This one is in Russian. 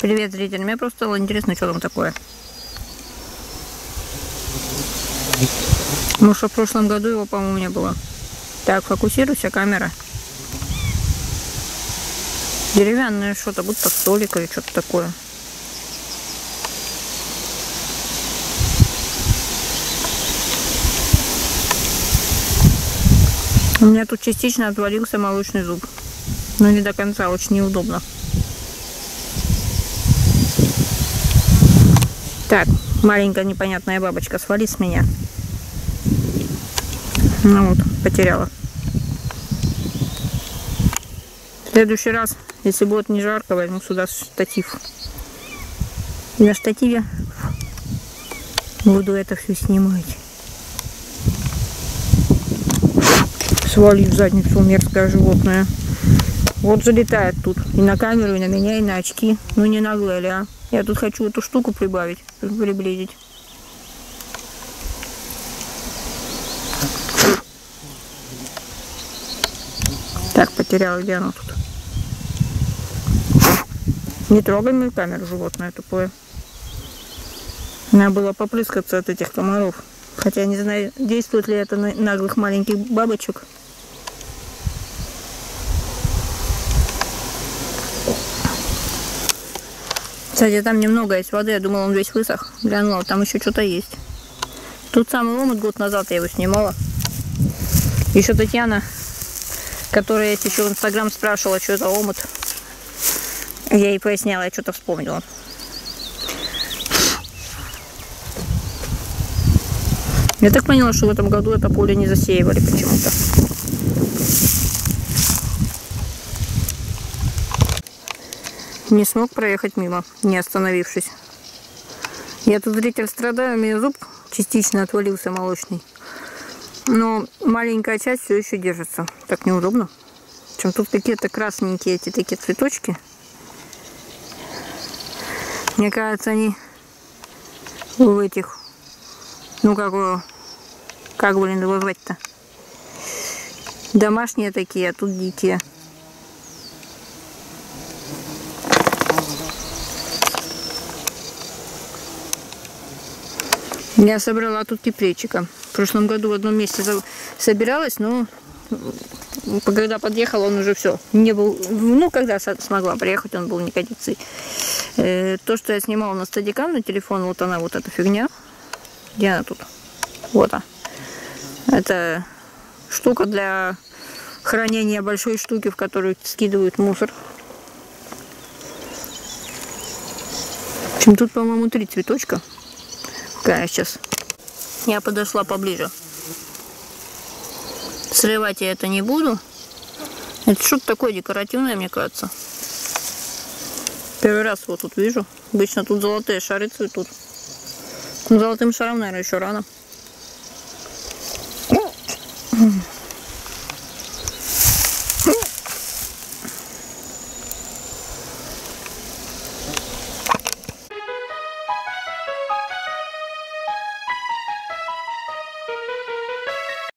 Привет, зритель. Мне просто стало интересно, что там такое. Потому что в прошлом году его, по-моему, не было. Так, фокусируйся, камера. Деревянное что-то, будто столик или что-то такое. У меня тут частично отвалился молочный зуб. Но не до конца, очень неудобно. Так, маленькая непонятная бабочка, свали с меня. Ну вот, потеряла. В следующий раз, если будет не жарко, возьму сюда штатив. И на штативе буду это все снимать. Свали в задницу, мерзкое животное. Вот залетает тут. И на камеру, и на меня, и на очки. Ну не нагло ли, а? Я тут хочу эту штуку прибавить, приблизить. Так, потеряла, где она тут? Не трогай мою камеру, животное тупое. Надо было попрыскаться от этих комаров. Хотя не знаю, действует ли это на наглых маленьких бабочек. Кстати, там немного есть воды, я думала, он весь высох. Глянула, там еще что-то есть. Тут самый омут, год назад я его снимала. Еще Татьяна, которая есть еще в Инстаграм, спрашивала, что это омут. Я ей поясняла, я что-то вспомнила. Я так поняла, что в этом году это поле не засеивали почему-то. Не смог проехать мимо, не остановившись. Я тут, зритель, страдаю, у меня зуб частично отвалился молочный. Но маленькая часть все еще держится. Так неудобно. Причем тут какие-то красненькие эти такие цветочки. Мне кажется, они в этих... Ну, как блин, назвать-то? Домашние такие, а тут дикие. Я собрала тут кипречика. В прошлом году в одном месте собиралась, но когда подъехала, он уже все. Не был, ну, когда смогла приехать, он был некодицей. То, что я снимала на стадикам, на телефон, вот она, вот эта фигня. Где она тут? Вот она. Это штука для хранения большой штуки, в которую скидывают мусор. В общем, тут, по-моему, 3 цветочка. Какая сейчас? Я подошла поближе. Срывать я это не буду. Это что-то такое декоративное, мне кажется. Первый раз вот тут вижу. Обычно тут золотые шары цветут. Золотым шаром, наверное, еще рано.